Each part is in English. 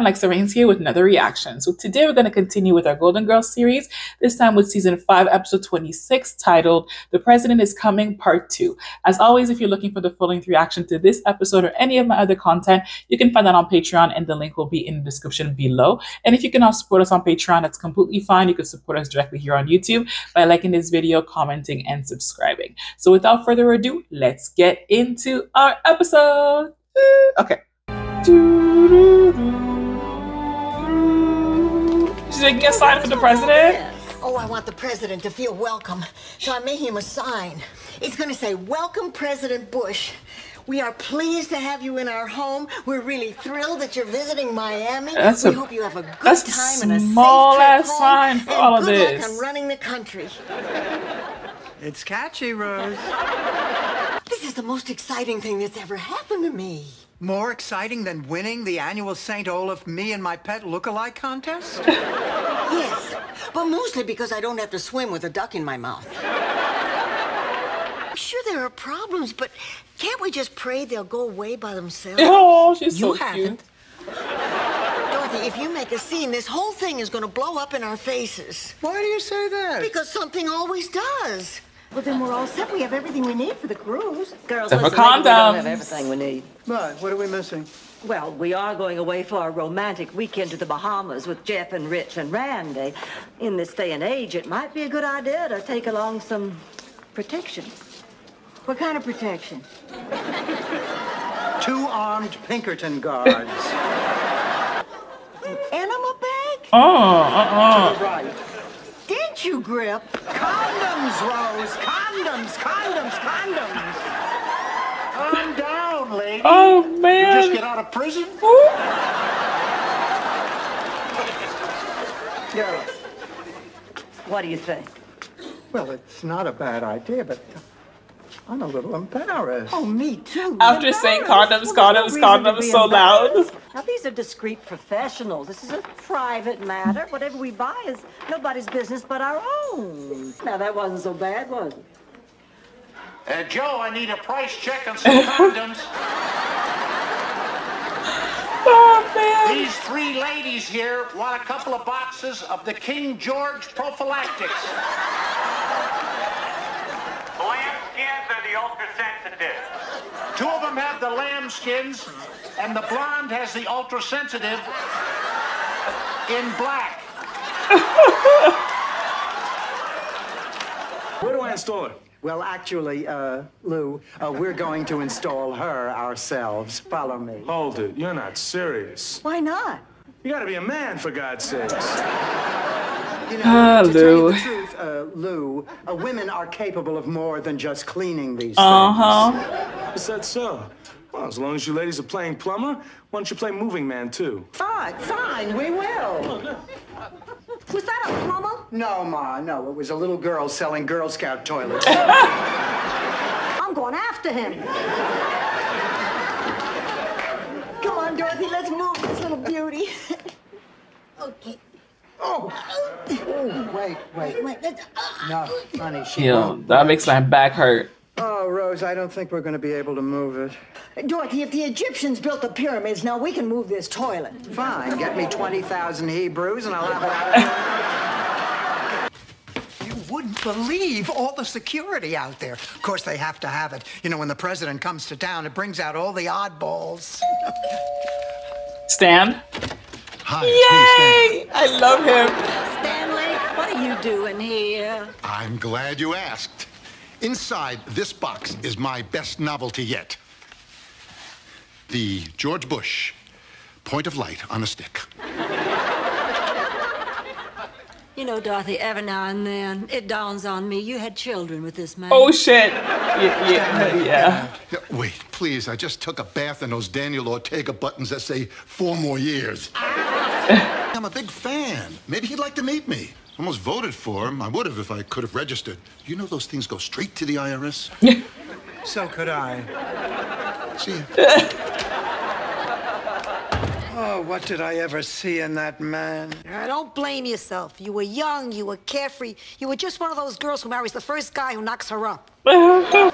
I'm Alexxa Reins here with another reaction. So today we're going to continue with our Golden Girls series, this time with season 5, episode 26, titled The President is Coming, Part 2. As always, if you're looking for the full length reaction to this episode or any of my other content, you can find that on Patreon, and the link will be in the description below. And if you cannot support us on Patreon, that's completely fine. You can support us directly here on YouTube by liking this video, commenting, and subscribing. So without further ado, let's get into our episode. Okay. She's making a sign for the president? Oh, I want the president to feel welcome, so I made him a sign. It's gonna say, "Welcome, President Bush. We are pleased to have you in our home. We're really thrilled that you're visiting Miami. We hope you have a good time and a safe trip home, and good luck on running the country." It's catchy, Rose. This is the most exciting thing that's ever happened to me. More exciting than winning the annual St. Olaf Me and My Pet Lookalike Contest? Yes, but mostly because I don't have to swim with a duck in my mouth. I'm sure there are problems, but can't we just pray they'll go away by themselves? Oh, she's so cute. Dorothy, if you make a scene, this whole thing is going to blow up in our faces. Why do you say that? Because something always does. Well, then we're all set. We have everything we need for the cruise. Girls, listen, we don't have everything we need. Right, what are we missing? Well, we are going away for a romantic weekend to the Bahamas with Jeff and Rich and Randy. In this day and age, it might be a good idea to take along some protection. What kind of protection? Two armed Pinkerton guards. An enema bag? To the right. Didn't you grip? Condoms, Rose! Condoms! Condoms! Condoms! Calm down, lady. Oh, man. You just get out of prison? Yeah. What do you think? Well, it's not a bad idea, but I'm a little embarrassed. Oh, me too. After saying condoms, condoms, condoms so loud. Now, these are discreet professionals. This is a private matter. Whatever we buy is nobody's business but our own. Now, that wasn't so bad, was it? Joe, I need a price check on some condoms. Oh, man. These three ladies here want a couple of boxes of the King George Prophylactics. Blamskins are the ultra-sensitive. Two of them have the lambskins, and the blonde has the ultra-sensitive in black. Where do I install her? Well, actually, Lou, we're going to install her ourselves. Follow me. Hold it. You're not serious. Why not? You gotta be a man, for God's sakes. You know, to tell you the truth, Lou, women are capable of more than just cleaning these things. Is that so? Well, as long as you ladies are playing plumber, why don't you play moving man, too? Fine, fine, we will. Was that a plumber? No, Ma, no. It was a little girl selling Girl Scout toilets. I'm going after him. Come on, Dorothy, let's move this little beauty. Okay. Oh. Oh, wait, wait, wait. No, honey, she won't. That makes my back hurt. Oh, Rose, I don't think we're going to be able to move it. Dorothy, if the Egyptians built the pyramids, now we can move this toilet. Fine, get me 20,000 Hebrews and I'll have it out. You wouldn't believe all the security out there. Of course, they have to have it. You know, when the president comes to town, it brings out all the oddballs. Stan? Hi, yay! I love him. Stanley, what are you doing here? I'm glad you asked. Inside this box is my best novelty yet. The George Bush point of light on a stick. You know, Dorothy, every now and then it dawns on me you had children with this man. Oh, shit. Yeah. Wait, please, I just took a bath in those Daniel Ortega buttons that say 4 more years. I'm a big fan. Maybe he'd like to meet me. Almost voted for him. I would have if I could have registered. You know those things go straight to the IRS? Yeah. So could I. See ya. Oh, what did I ever see in that man? Now, don't blame yourself. You were young, you were carefree. You were just one of those girls who marries the first guy who knocks her up.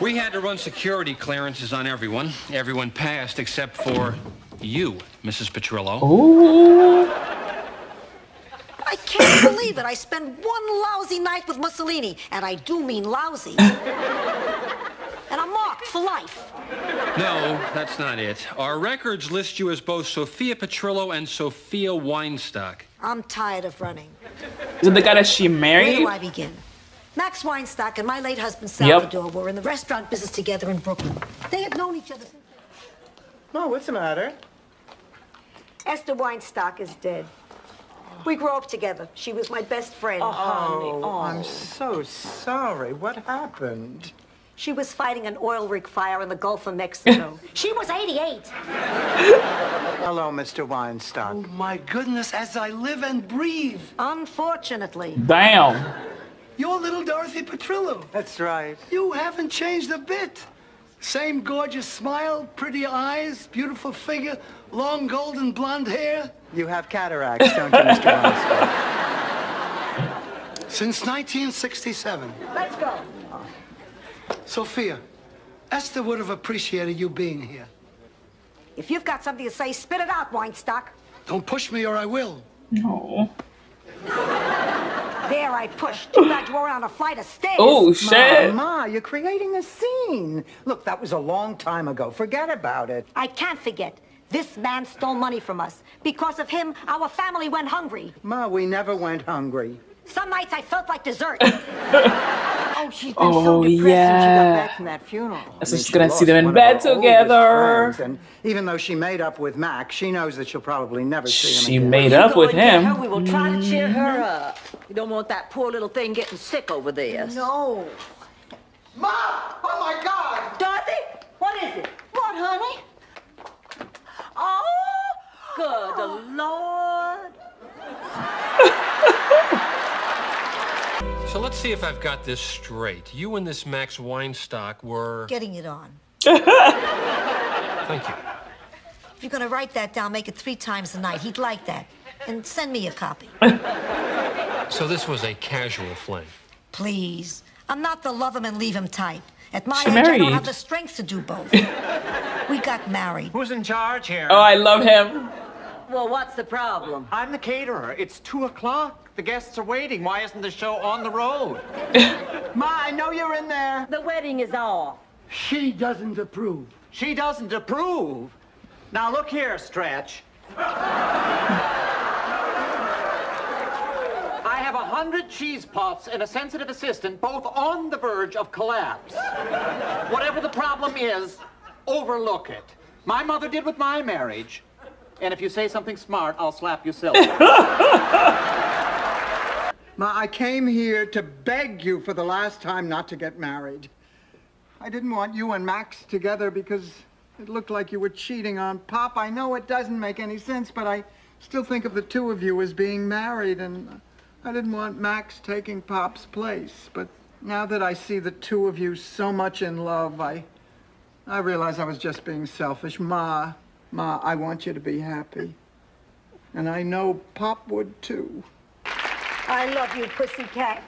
We had to run security clearances on everyone. Everyone passed except for you, Mrs. Petrillo. Ooh. I can't believe it. I spend one lousy night with Mussolini, and I do mean lousy. And I'm marked for life. No, that's not it. Our records list you as both Sophia Petrillo and Sophia Weinstock. I'm tired of running. Is it the guy that she married? Where do I begin? Max Weinstock and my late husband Salvador were in the restaurant business together in Brooklyn. They had known each other since... No, what's the matter? Esther Weinstock is dead. We grew up together. She was my best friend. Oh, honey. Oh, I'm so sorry. What happened? She was fighting an oil rig fire in the Gulf of Mexico. She was 88. Hello, Mr. Weinstock. Oh, my goodness, as I live and breathe. Unfortunately. Damn. You're little Dorothy Petrillo. That's right. You haven't changed a bit. Same gorgeous smile, pretty eyes, beautiful figure, long golden blonde hair. You have cataracts, don't you, Mr. Weinstock? Since 1967. Let's go. Sophia, Esther would have appreciated you being here. If you've got something to say, spit it out, Weinstock. Don't push me or I will. No. There, I pushed. Too bad you were on a flight of stairs. Oh, shit. Ma, you're creating a scene. Look, that was a long time ago. Forget about it. I can't forget. This man stole money from us. Because of him, our family went hungry. Ma, we never went hungry. Some nights I felt like dessert. Oh, she's been so depressed since she got back from that funeral. So she's gonna see them in bed together. And even though she made up with Max, she knows that she'll probably never see him again. She made up with him. We will try to cheer her up. You don't want that poor little thing getting sick over there. No. Ma! Oh my God! Dorothy, what is it? What, honey? Oh, good Lord. So let's see if I've got this straight. You and this Max Weinstock were... Getting it on. Thank you. If you're going to write that down, make it 3 times a night. He'd like that. And send me a copy. So this was a casual fling? Please. I'm not the love him and leave him type. At my age, I don't have the strength to do both. We got married. Who's in charge here? Oh, I love him. Well, what's the problem? I'm the caterer. It's 2 o'clock. The guests are waiting. Why isn't the show on the road? Ma, I know you're in there. The wedding is off. She doesn't approve. She doesn't approve? Now, look here, Stretch. I have 100 cheese puffs and a sensitive assistant, both on the verge of collapse. Whatever the problem is, overlook it. My mother did with my marriage. And if you say something smart, I'll slap you silly. Ma, I came here to beg you for the last time not to get married. I didn't want you and Max together because it looked like you were cheating on Pop. I know it doesn't make any sense, but I still think of the two of you as being married, and I didn't want Max taking Pop's place. But now that I see the two of you so much in love, I realize I was just being selfish. Ma, I want you to be happy. And I know Pop would, too. I love you, pussycat.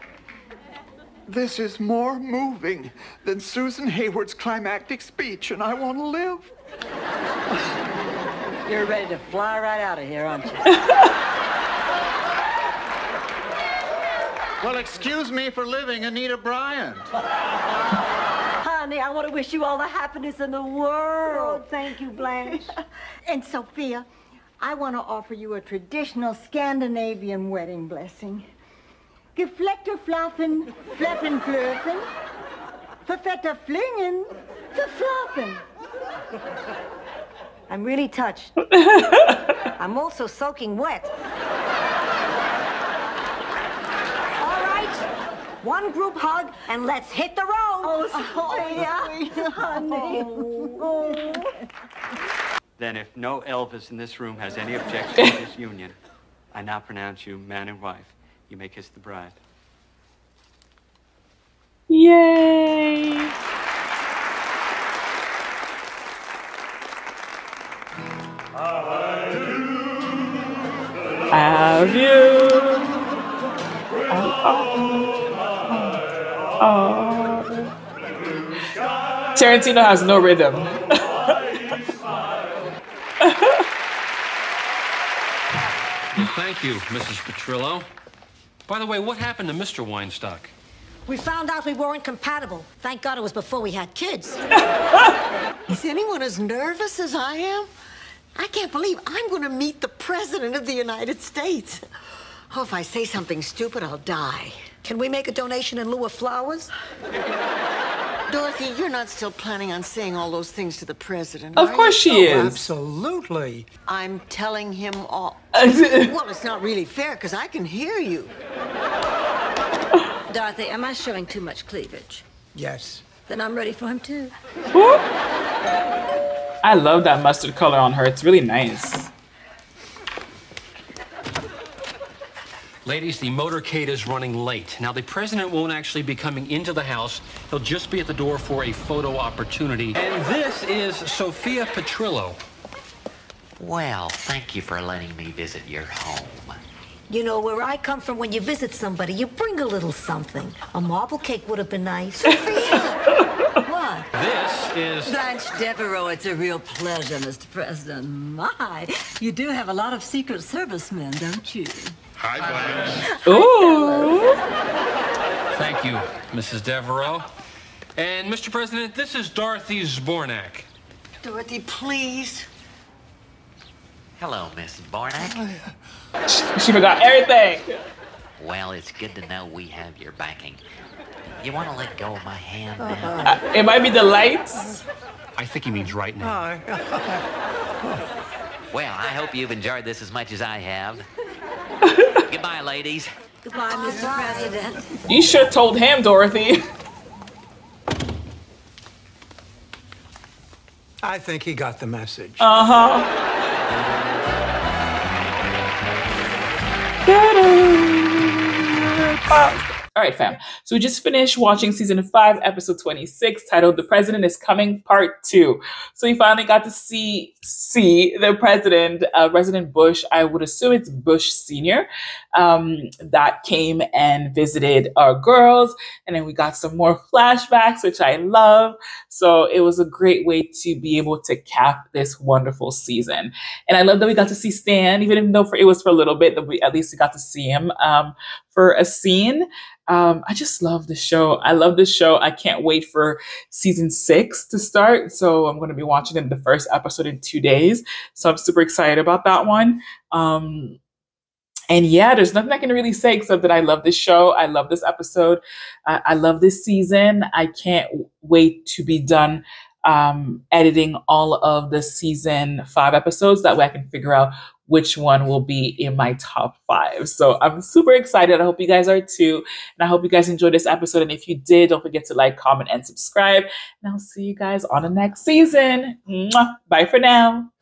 This is more moving than Susan Hayward's climactic speech, and I want to live. You're ready to fly right out of here, aren't you? Well, excuse me for living, Anita Bryant. Honey, I want to wish you all the happiness in the world. Oh, thank you, Blanche. And Sophia, I want to offer you a traditional Scandinavian wedding blessing. Gefleckter flaffen, flappen flöfen, verfetter flingen, verflappen. I'm really touched. I'm also soaking wet. All right, one group hug and let's hit the road. Oh, Sophia, oh, honey. Oh. Then if no Elvis in this room has any objection to this union, I now pronounce you man and wife. You may kiss the bride. Yay! I love you. Tarantino has no rhythm. Thank you, Mrs. Petrillo. By the way, what happened to Mr. Weinstock? We found out we weren't compatible. Thank God it was before we had kids. Is anyone as nervous as I am? I can't believe I'm going to meet the President of the United States. Oh, if I say something stupid, I'll die. Can we make a donation in lieu of flowers? Dorothy, you're not still planning on saying all those things to the President, Of course she is. Absolutely. I'm telling him all. Well, it's not really fair, because I can hear you. Dorothy, am I showing too much cleavage? Yes. Then I'm ready for him, too. Ooh. I love that mustard color on her. It's really nice. Ladies, the motorcade is running late. Now, the President won't actually be coming into the house. He'll just be at the door for a photo opportunity. And this is Sophia Petrillo. Well, thank you for letting me visit your home. You know, where I come from, when you visit somebody, you bring a little something. A marble cake would have been nice. Sophia! What? This is... Blanche Devereaux, it's a real pleasure, Mr. President. My, you do have a lot of Secret Service men, don't you? Hi, Blanche. Ooh. Thank you, Mrs. Devereaux. And, Mr. President, this is Dorothy Zbornak. Dorothy, please. Hello, Miss Zbornak. She forgot everything. Well, it's good to know we have your backing. You want to let go of my hand now? It might be the lights. I think he means right now. Well, I hope you've enjoyed this as much as I have. Goodbye, ladies. Goodbye, Mr. President. You should have told him, Dorothy. I think he got the message. All right, fam. So we just finished watching season 5, episode 26, titled The President is Coming, Part 2. So we finally got to see the president, President Bush. I would assume it's Bush Sr. That came and visited our girls. And then we got some more flashbacks, which I love. So it was a great way to be able to cap this wonderful season. And I love that we got to see Stan, even though it was for a little bit, that we at least we got to see him for a scene. I just love the show. I love the show. I can't wait for season 6 to start. So I'm going to be watching the first episode in 2 days. So I'm super excited about that one. And yeah, there's nothing I can really say except that I love this show. I love this episode. I love this season. I can't wait to be done editing all of the season 5 episodes. That way I can figure out which one will be in my top 5. So I'm super excited. I hope you guys are too. And I hope you guys enjoyed this episode. And if you did, don't forget to like, comment, and subscribe. And I'll see you guys on the next season. Mwah. Bye for now.